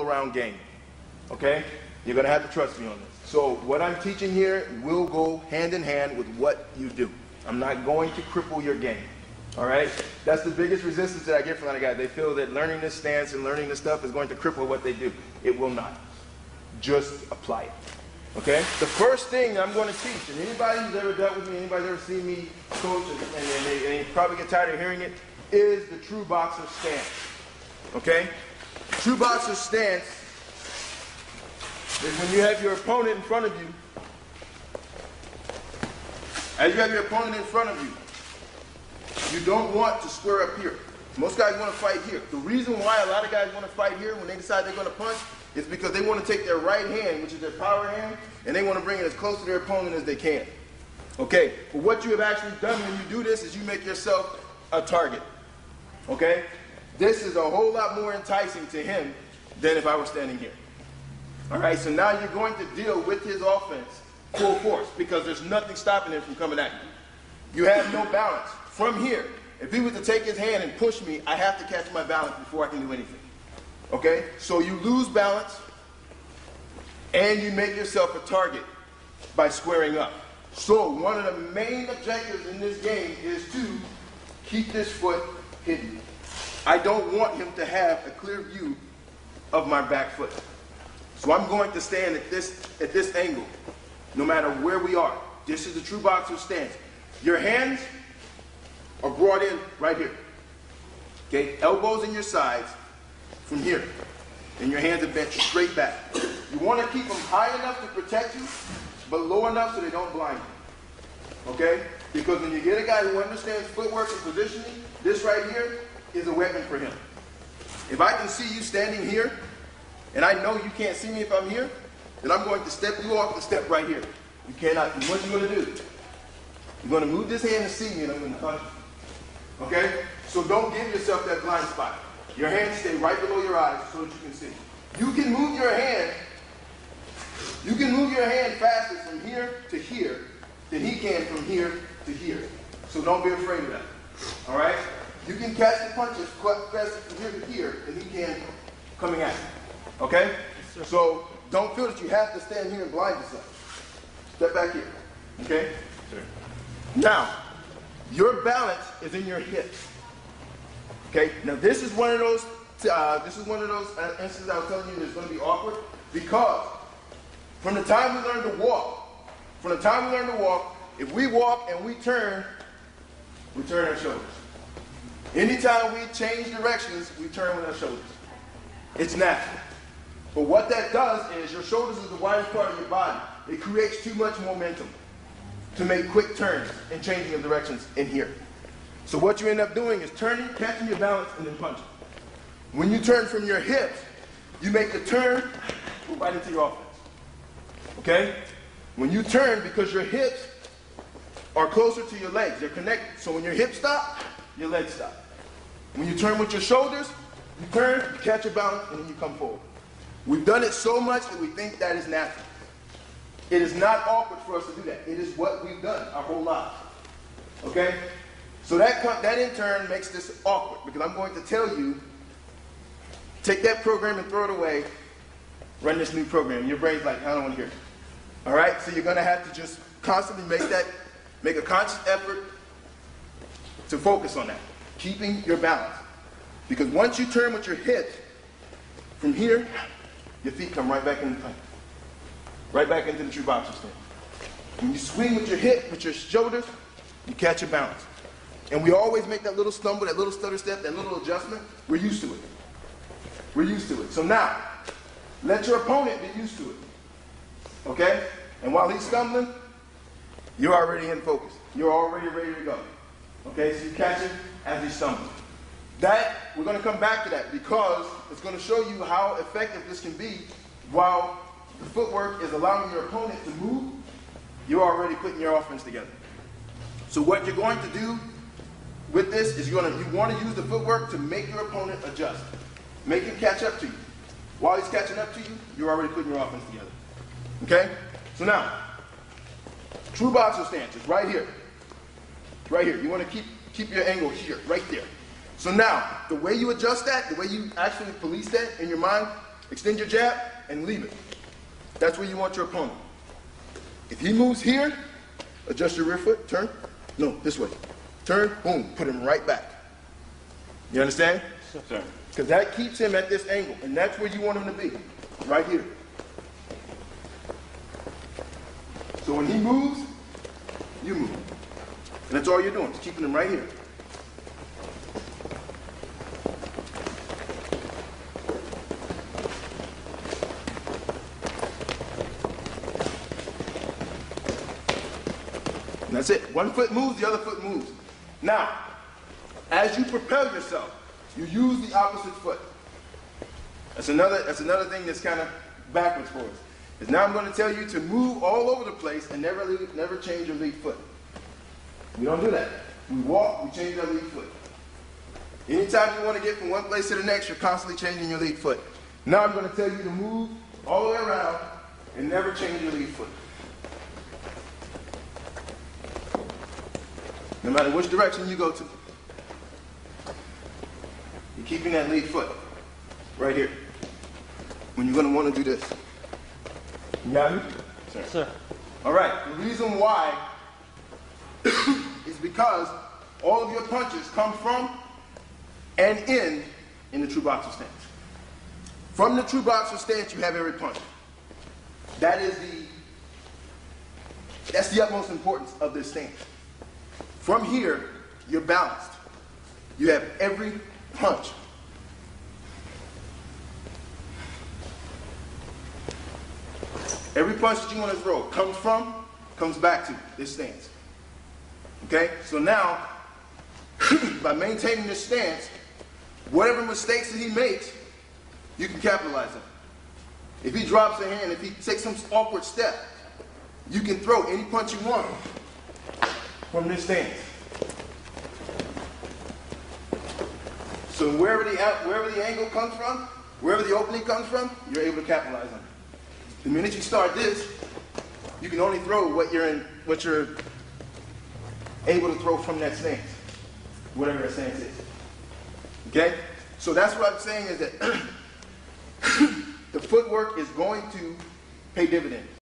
all-around game. Okay? You're going to have to trust me on this. So what I'm teaching here will go hand in hand with what you do. I'm not going to cripple your game. All right? That's the biggest resistance that I get from a lot of guys. They feel that learning this stance and learning this stuff is going to cripple what they do. It will not. Just apply it. Okay? The first thing I'm going to teach, and anybody who's ever dealt with me, anybody's ever seen me coach, and you probably get tired of hearing it, is the true boxer stance. Okay? True boxer stance is when you have your opponent in front of you. As you have your opponent in front of you, you don't want to square up here. Most guys want to fight here. The reason why a lot of guys want to fight here when they decide they're going to punch is because they want to take their right hand, which is their power hand, and they want to bring it as close to their opponent as they can. Okay? But what you have actually done when you do this is you make yourself a target. Okay? This is a whole lot more enticing to him than if I were standing here. All right, so now you're going to deal with his offense full force because there's nothing stopping him from coming at you. You have no balance. From here, if he was to take his hand and push me, I have to catch my balance before I can do anything. Okay? So you lose balance and you make yourself a target by squaring up. So one of the main objectives in this game is to keep this foot hidden. I don't want him to have a clear view of my back foot. So I'm going to stand at this angle, no matter where we are. This is the true boxer stance. Your hands are brought in right here. Okay, elbows in your sides from here. And your hands are bent straight back. You want to keep them high enough to protect you, but low enough so they don't blind you. Okay? Because when you get a guy who understands footwork and positioning, this right here is a weapon for him. If I can see you standing here, and I know you can't see me if I'm here, then I'm going to step you off the step right here. You cannot, what you going to do? You're going to move this hand to see me, and I'm going to punch you. Okay? So don't give yourself that blind spot. Your hands stay right below your eyes so that you can see. You can move your hand, faster from here to here than he can from here to here. So don't be afraid of that. All right? You can catch the punches faster from here to here than he can coming at you. Okay? Yes, so don't feel that you have to stand here and blind yourself. Step back here. Okay? Yes, now, your balance is in your hips. Okay? Now this is one of those instances I was telling you that's going to be awkward because from the time we learn to walk, if we walk and we turn our shoulders. Anytime we change directions, we turn with our shoulders. It's natural. But what that does is your shoulders is the widest part of your body. It creates too much momentum to make quick turns and changing of directions in here. So what you end up doing is turning, catching your balance, and then punching. When you turn from your hips, you make the turn right into your offense. Okay? When you turn, because your hips are closer to your legs, they're connected. So when your hips stop, your legs stop. When you turn with your shoulders, you turn, you catch your balance, and then you come forward. We've done it so much that we think that is natural. It is not awkward for us to do that. It is what we've done our whole lives. Okay? So that in turn makes this awkward because I'm going to tell you, take that program and throw it away, run this new program. Your brain's like, I don't want to hear it. All right? So you're going to have to just constantly make a conscious effort to focus on that, keeping your balance. Because once you turn with your hips, from here, your feet come right back into the plane, right back into the true boxer stance. When you swing with your hip, with your shoulders, you catch your balance. And we always make that little stumble, that little stutter step, that little adjustment. We're used to it. We're used to it. So now, let your opponent be used to it, okay? And while he's stumbling, you're already in focus. You're already ready to go. Okay, so you catch him as he stumbles. That, we're going to come back to that because it's going to show you how effective this can be while the footwork is allowing your opponent to move, you're already putting your offense together. So what you're going to do with this is you want to use the footwork to make your opponent adjust. Make him catch up to you. While he's catching up to you, you're already putting your offense together. Okay? So now, true boxer stance is right here. Right here. You want to keep your angle here, right there. So now, the way you adjust that, the way you actually police that in your mind Extend your jab and leave it. That's where you want your opponent. If he moves here, adjust your rear foot, turn. No, this way. Turn, boom, put him right back. You understand? Yes, sir. Because that keeps him at this angle, and that's where you want him to be, right here. So when he moves, you move. And that's all you're doing, is keeping him right here. And that's it. One foot moves, the other foot moves. Now, as you propel yourself, you use the opposite foot. That's another thing that's kind of backwards for us. Is now I'm going to tell you to move all over the place and never change your lead foot. We don't do that. We walk, we change our lead foot. Anytime you want to get from one place to the next, you're constantly changing your lead foot. Now I'm going to tell you to move all the way around and never change your lead foot. No matter which direction you go to, you're keeping that lead foot right here. When you're going to want to do this. You got me? Sir. Sir. All right. The reason why is because all of your punches come from and in the true boxer stance. From the true boxer stance, you have every punch. That's the utmost importance of this stance. From here, you're balanced. You have every punch. Every punch that you want to throw comes from, comes back to this stance. Okay? So now, by maintaining this stance, whatever mistakes that he makes, you can capitalize on. If he drops a hand, if he takes some awkward step, you can throw any punch you want from this stance. So wherever the angle comes from, wherever the opening comes from, you're able to capitalize on it. The minute you start this, you can only throw what you're able to throw from that stance, whatever that stance is. Okay? So that's what I'm saying is that the footwork is going to pay dividends.